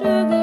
Sugar.